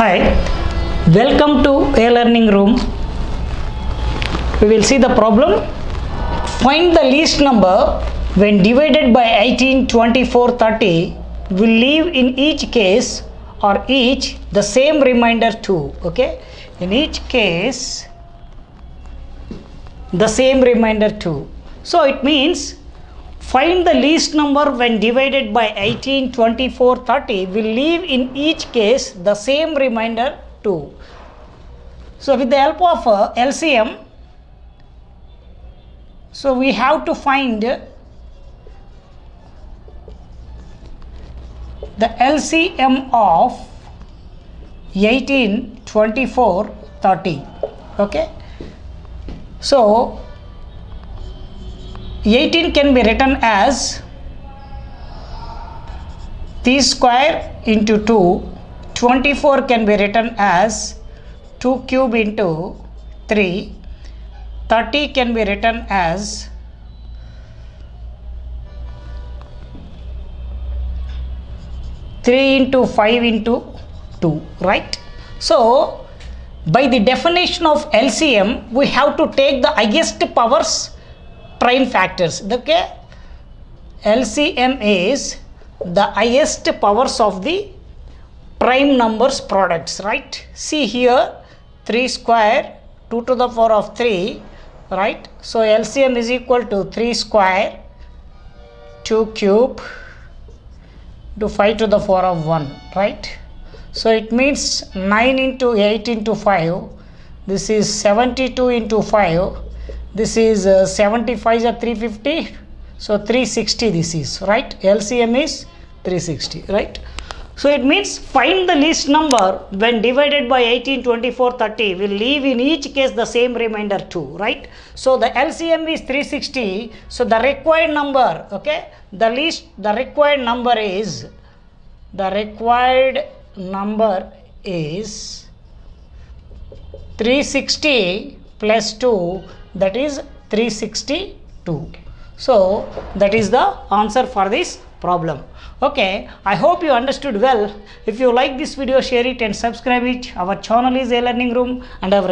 Hi, welcome to A Learning Room. We will see the problem. Find the least number when divided by 18, 24, 30 will leave in each case or each the same remainder 2. Okay, in each case the same remainder 2. So it means find the least number when divided by 18, 24, 30 will leave in each case the same remainder 2. So with the help of LCM, so we have to find the LCM of 18, 24, 30. Okay, so 18 can be written as 3 square into 2, 24 can be written as 2 cube into 3, 30 can be written as 3 into 5 into 2, right? So by the definition of LCM, we have to take the highest powers prime factors. Okay, LCM is the highest powers of the prime numbers products, right? See here, 3 square, 2 to the power of 3, right? So LCM is equal to 3 square, 2 cube to 5 to the power of 1, right? So it means 9 into 8 into 5, this is 72 into 5, this is 75 or 350, so 360 this is, right? LCM is 360, right? So it means find the least number when divided by 18, 24, 30 will leave in each case the same remainder 2, right? So the LCM is 360, so the required number, okay, the required number is 360 plus 2, that is 362. So that is the answer for this problem. Okay, I hope you understood well. If you like this video, share it and subscribe it. Our channel is A Learning Room and our